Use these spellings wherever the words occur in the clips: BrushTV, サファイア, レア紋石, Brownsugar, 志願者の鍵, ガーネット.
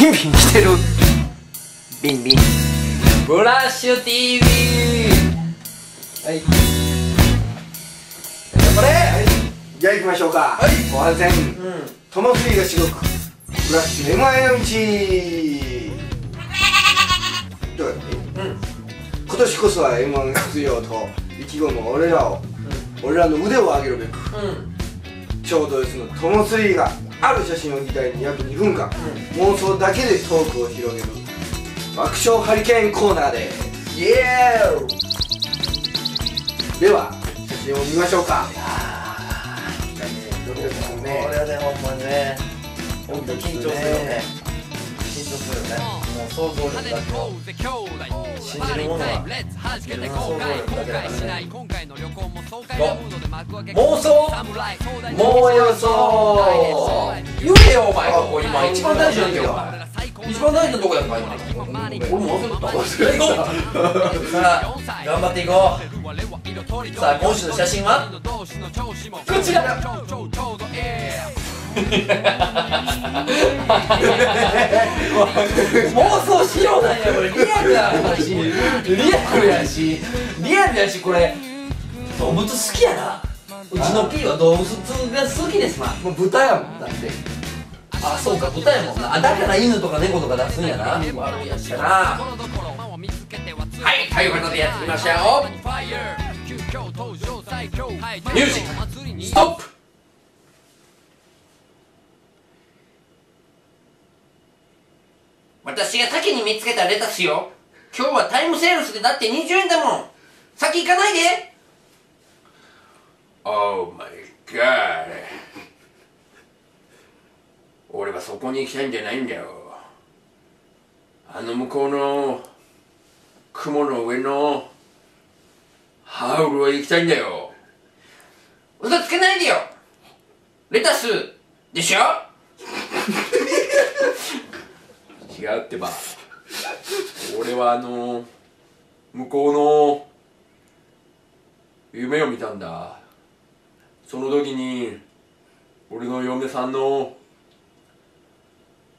ビンビンしてる。ビンビンブラッシュ TV。 はい頑張れ、はい、じゃあ行きましょうか。はい後半戦、トム・フリーがしごくブラッシュ M−1 の道。どうやって、今年こそは M−1 出場と意気込む俺らの腕を上げるべく、ちょうどそのトム・フリーがある写真を議題に約2分間、妄想だけでトークを広げる爆笑ハリケーンコーナーです。イエーイ。では写真を見ましょうか。いやー、これはね、ほんまにね、本当に緊張するよね。緊張するよね。もう想像力だけの信じるものは自分の想像力だけだからね。妄想もう予想言えよお前。ここ今一番大事なんだよ。一番大事なとこやんか今。俺も忘れた。さあ頑張っていこう。さあ今週の写真はこちら。妄想しようなんやこれ。リアルやしリアルやしこれ。動物好きやな。うちの P は動物が好きですな。もう豚やもんだって。あ、そうか豚やもんな。あ、だから犬とか猫とか出すんやな。悪いやつやな。はい、ということでやってきましたよ。ミュージックストップ。私が先に見つけたレタスよ。今日はタイムセールスでだって20円だもん。先行かないで。Oh my god。 俺はそこに行きたいんじゃないんだよ。あの向こうの雲の上のハウルへ行きたいんだよ。嘘つけないでよ。レタスでしょ。違うってば。俺はあの向こうの夢を見たんだ。その時に俺の嫁さんの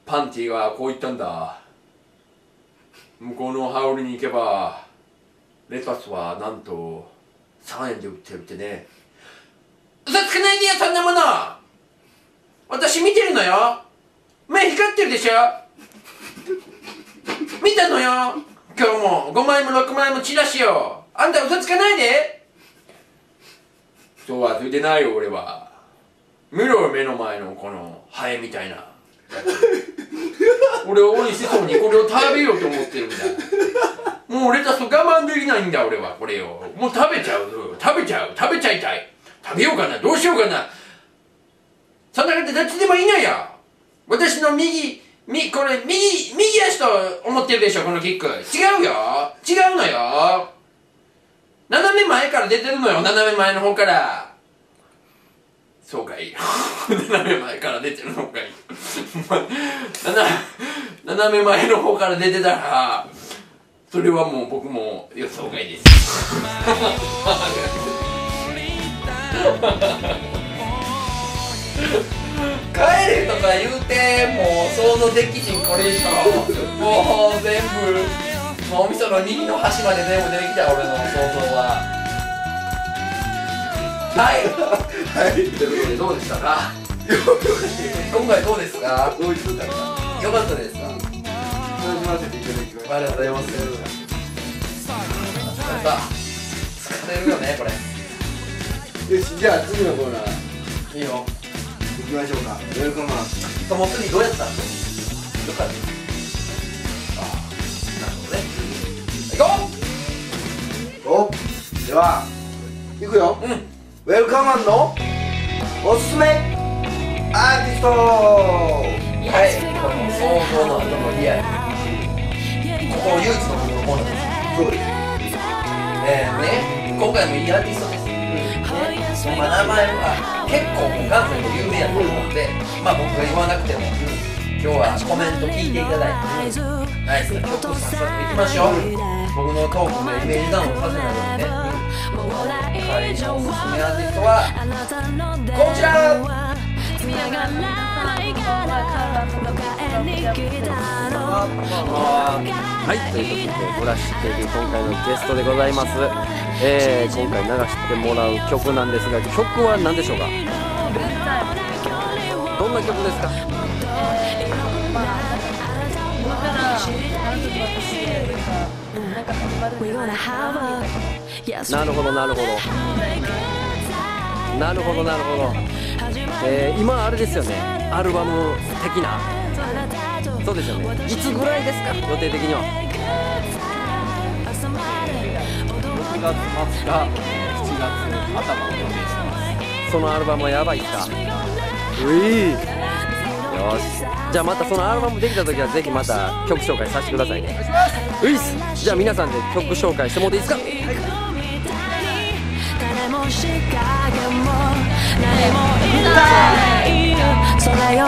パンティーがこう言ったんだ。向こうのハウルに行けばレタスはなんと3円で売ってるってね。嘘つけないでよそんなもの。私見てるのよ。目光ってるでしょ。見たのよ。今日も5枚も6枚もチラシよ。あんた嘘つかないで。そうはついてないよ俺は。見ろよ目の前のこのハエみたいなやつ。俺を応援してそうにこれを食べようと思ってるんだ。もうレタス我慢できないんだ俺は。これをもう食べちゃう。食べちゃいたい。食べようかな、どうしようかな。そんなことどっちでもいいのよ。私の右足と思ってるでしょこのキック。違うのよ。斜め前から出てるのよ。斜め前の方から。そうかい。斜め前から出てるのかい。斜め前の方から出てたらそれはもう僕も予想外です。帰れとか言うてもう想像できひんこれでしょ。もう全部お味噌の右の端まで全部出てきた俺の想像は。はいはい。ということでどうでしたか。今回どうですか。どういう歌かよかったですか。楽しませていただきました。ありがとうございます。疲れるよねこれ。よし、じゃあ次のコーナーいいよ、行きましょうか。ウェルカムアップ。もう次どうやったのよかった。では、いくよ、ウェルカムアンのおすすめアーティスト。はい、この想像の後のリアル。ここ唯一の僕のコーナーです。そうです。ね、今回もいいアーティストです。まあ名前は結構元祖の有名やと思うので、まあ僕が言わなくても、今日はコメント聞いていただいて、ナイスな曲を早速いきましょう。僕のトークのイメージダウンをさせないのでね。今回のおすすめアーティストはこちら。はい、ということでゴラシテリ今回のゲストでございます。今回流してもらう曲なんですが、曲は何でしょうか？どんな曲ですか？なるほど。今あれですよね、アルバム的な。そうですよね。いつぐらいですか、予定的には？6月末か7月頭を予定してます。そのアルバムはやばいっすか？よし、じゃあまたそのアルバムできた時はぜひまた曲紹介させてくださいね。ういっす。じゃあ皆さんで曲紹介してもらっていいですか？そうやね。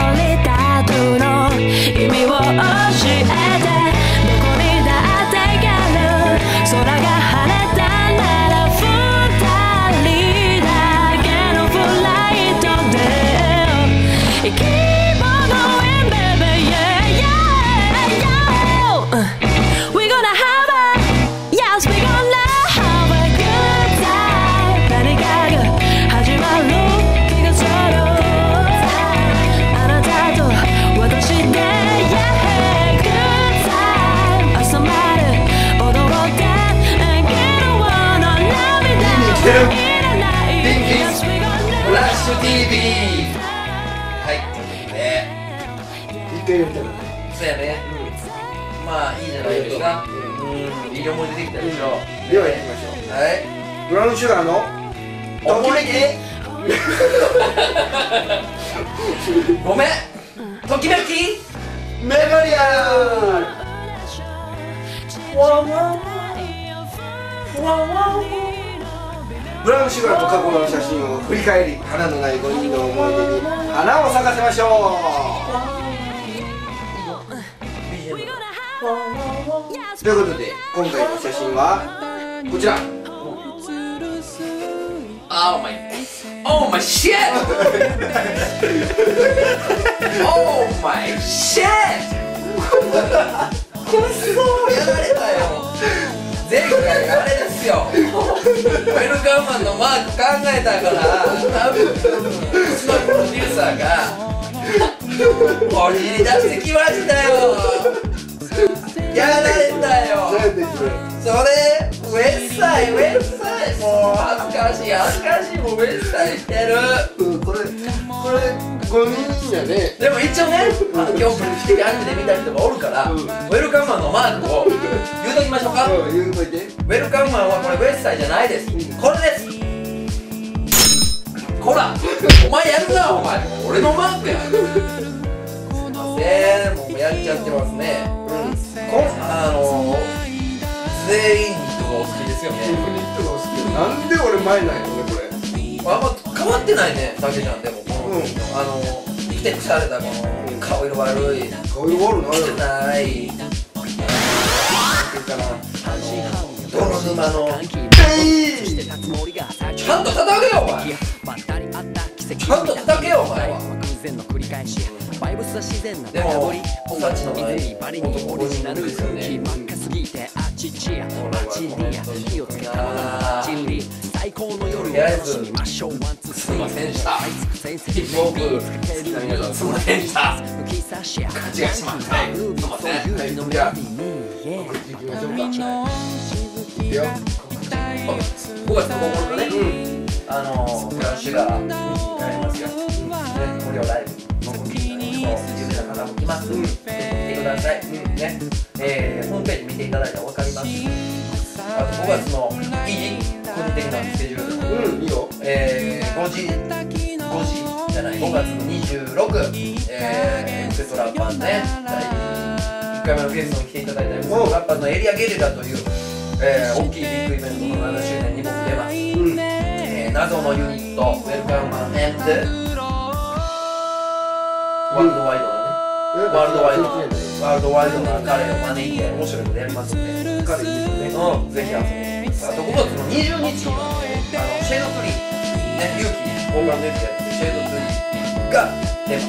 まあいいじゃないですか。いい思い出できたでしょう。ではやりましょう。はい。ブラウンシュガーのときめき。ごめん。ときめきメモリアル。ブラウンシュガーと過去の写真を振り返り、花のない5人の思い出に花を咲かせましょう。ということで今回の写真はこちら。オーマイシェットこれすごいやられたよ。前回あれですよ、ウェルカムマンのマーク考えたから、多分うちのプロデューサーがこじり出してきましたよ。やられたよ。それウェッサイもう恥ずかしいもうウェッサイしてる。これ5人やね。でも一応ね、今日来てアニメで見た人がおるから、ウェルカムマンのマークを言うときましょうか。ウェルカムマンはこれウェッサイじゃないです。これです。こら、お前やるなお前。俺のマークや。すいません、もうやっちゃってますね。全員人がお好きですよね。なんで俺前なんやろねこれ。あんま変わってないね、だけじゃん。でも生きて腐れたこの顔色悪い。顔色悪くない。汚い。泥沼のちゃんと叩けよお前。でも僕たちの男オリジナルですよね。すいませんでした。勘違いしました。じゃあこれ聞いてみましょうか。いくよ。5月9日ね、ブラウンシュガーがやりますよ。無料ライブの有名な方も来ます。来てください。ね、ホームページ見ていただいたらわかります。あと5月の個人的なスケジュール。いいよ。5時じゃない、5月の26、セトラッパンね、1回目のゲストに来ていただいたり、セトラッパンのエリアゲリラという、大きいビッグイベントの7周年に僕出ます。謎のユニット、ウェルカムマンエンド、ワールドワイドな彼を招いて、面白いことやりますんで、彼いいですよね、ぜひ遊びに。あと5月の20日にシェードツリー、ね、勇気に交換のやつやってシェードツリーが出ま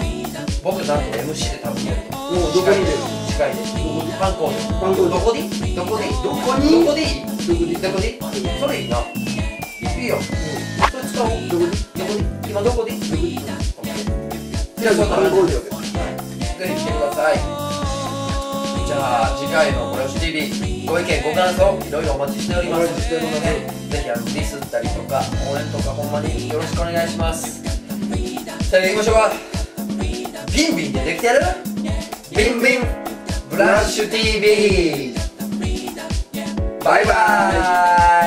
す。僕なんと MC で多分やると思う。もうどこに出るの？近いです。パンコーパンコーどこで？どこで？どこに？どこで？どこで？それいいな。いいよ。それ使おう。どこで？どこで？今どこで？どこで？じゃあパンコーで。はい。ぜひ来てください。じゃあ次回のごよし TV ご意見ご感想いろいろお待ちしております。ということでぜひディスったりとか応援とかほんまによろしくお願いします。じゃあ行きましょうか。ビンビンでできてるビンビンブラッシュ TV バイバーイ。